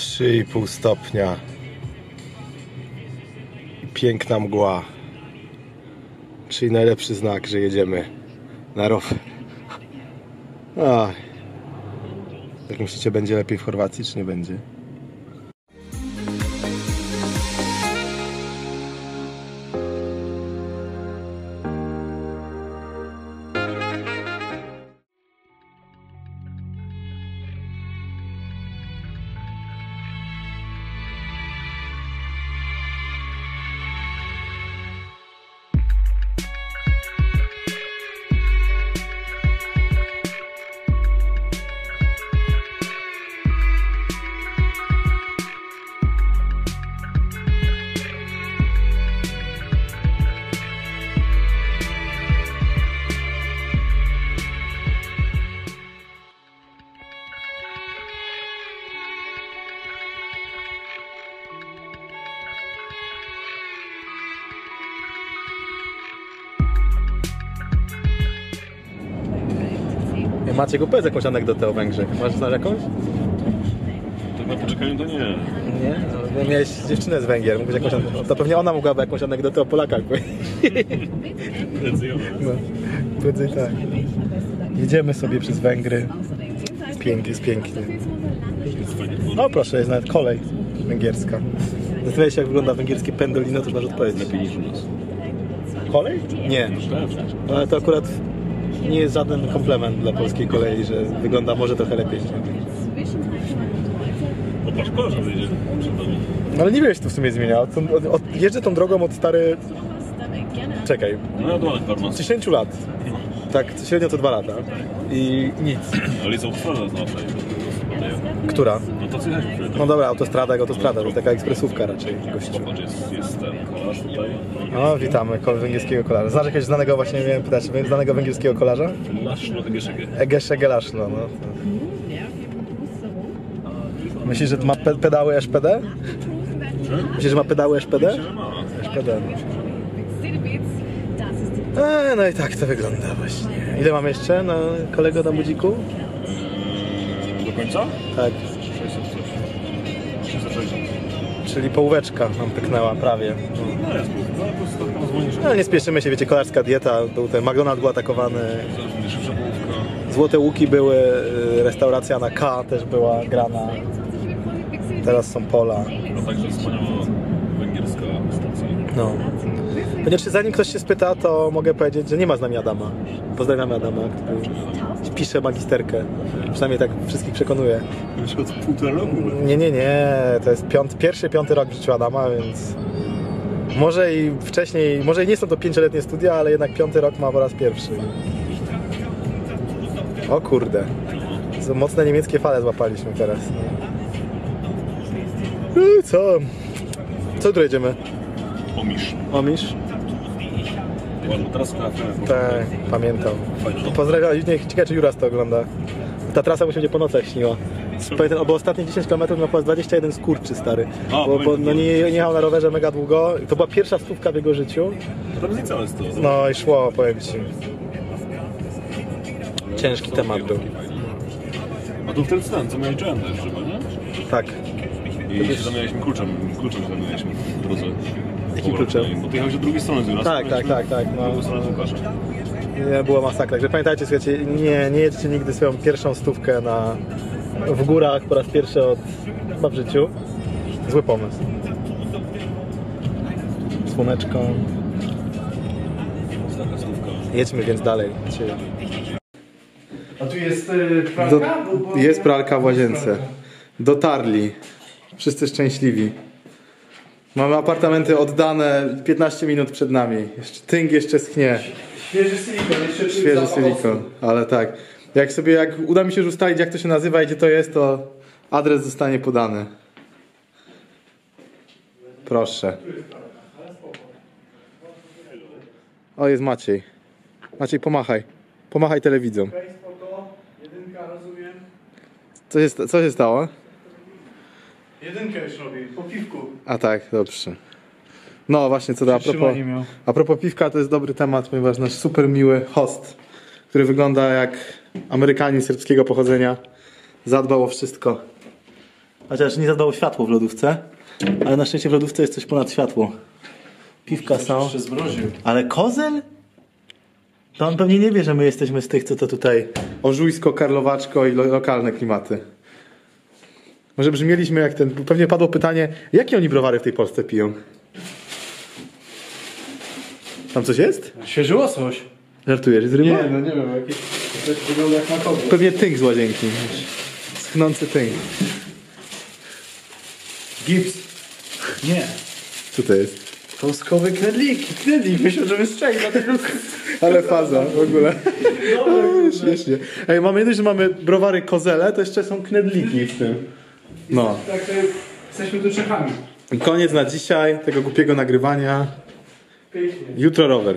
3,5 stopnia. Piękna mgła. Czyli najlepszy znak, że jedziemy na rower. Jak myślicie, będzie lepiej w Chorwacji, czy nie będzie? Maciek, opowiedz jakąś anegdotę o Węgrzech. Znasz jakąś? Tak na poczekaniu to nie. Nie? No, miałeś dziewczynę z Węgier. To pewnie ona mogłaby jakąś anegdotę o Polakach powiedzieć. Prędzej tak. Jedziemy sobie przez Węgry. Jest pięknie. No proszę, jest nawet kolej węgierska. Zastanawiaj się, jak wygląda węgierskie pendolino, to już masz odpowiedzieć. Lepiej niż u nas. Kolej? Nie. No, ale to akurat... Nie jest żaden komplement dla polskiej kolei, że wygląda może trochę lepiej. Popatrz, kolor wyjdzie przed nami. Ale nie wiesz, co w sumie zmienia. Jeżdżę tą drogą od stary... Czekaj. No, 10 lat. Tak, średnio to 2 lata. I nic. Ale jest autostrada znaczy. Która? No to co jechaliśmy. No dobra, autostrada jak autostrada, to jest taka ekspresówka raczej. Popatrz, jest ten kolarz tutaj. No, witamy węgierskiego kolarza. Znasz jakiegoś znanego, właśnie miałem pytać, znanego węgierskiego kolarza? Lashno, Egeshegel. Egeshegel Lashno, no. Myślisz, że ma pedały SPD? Myślisz, że ma pedały SPD? SPD. No i tak to wygląda właśnie. Ile mam jeszcze na kolego na budziku? Do końca? Tak. 660. Czyli połóweczka nam pyknęła prawie. No nie spieszymy się, wiecie, kolarska dieta, był ten McDonald's był atakowany. Złote łuki były, restauracja na K też była grana. Teraz są pola. No także wspaniała węgierska stacja. No. Ponieważ zanim ktoś się spyta, to mogę powiedzieć, że nie ma z nami Adama. Pozdrawiamy Adama, który pisze magisterkę. Przynajmniej tak wszystkich przekonuje. Już od półtora roku? Nie. To jest pierwszy, piąty rok w życiu Adama, więc... Może i wcześniej, może i nie są to 5-letnie studia, ale jednak 5. rok ma po raz pierwszy. O kurde. Mocne niemieckie fale złapaliśmy teraz. I co? Co tu jedziemy? Omiš. Omiš? Ładna trasa. Tak, pamiętam. Pozdrawiam, ciekawe czy Juras to ogląda. Ta trasa mu się po nocach śniła. Pamiętam, bo ostatnie 10 km miał po raz 21 skurczy, stary. Bo no, nie jechał na rowerze mega długo. To była pierwsza stówka w jego życiu. No i szło, powiem ci. Ciężki temat był. A tu wtedy co miałeś dżendę jeszcze, nie? Tak. I się zamienialiśmy kluczem zamienialiśmy w drodze. Jakim kluczem? Bo ty jechałeś od drugiej strony z nas. Tak. Była masakra. Także pamiętajcie, słuchajcie, nie jedźcie nigdy swoją pierwszą stówkę w górach po raz pierwszy od chyba w życiu. Zły pomysł. Słoneczko. Jedźmy więc dalej. A tu jest pralka? Jest pralka w łazience. Dotarli. Wszyscy szczęśliwi. Mamy apartamenty oddane 15 minut przed nami. Tynk jeszcze schnie. Świeży silikon, świeży silikon, ale tak. Jak uda mi się już ustalić, jak to się nazywa i gdzie to jest, to adres zostanie podany. Proszę. O, jest Maciej. Maciej, pomachaj. Pomachaj telewidzom. Co się stało? Jedynkę już robi, po piwku. A tak, dobrze. No właśnie, co do a propos piwka, to jest dobry temat, ponieważ nasz super miły host, który wygląda jak Amerykanin serbskiego pochodzenia, zadbał o wszystko. Chociaż nie zadało światło w lodówce. Ale na szczęście w lodówce jest coś ponad światło. Piwka są. Ale Kozel? To on pewnie nie wie, że my jesteśmy z tych, co to tutaj... Ożujsko, Karlowaczko i lokalne klimaty. Może brzmieliśmy jak ten... Pewnie padło pytanie, jakie oni browary w tej Polsce piją? Tam coś jest? Świeżyło coś. Żartujesz? Jest ryba? Nie, no nie wiem. Jakiś... Wygląda jak na kogoś. Pewnie tynk z łazienki. Schnący tynk. Gips. Nie. Co to jest? Polskowe knedliki. Knedlik. Myślę, że wystrzelił na tego. Ale faza w ogóle. No, śmiesznie. Ej, mamy jedno, że mamy browary Kozele, to jeszcze są knedliki w tym. No. Tak, to jest... Jesteśmy tu Czechami. Koniec na dzisiaj tego głupiego nagrywania. Pięknie. Jutro rower.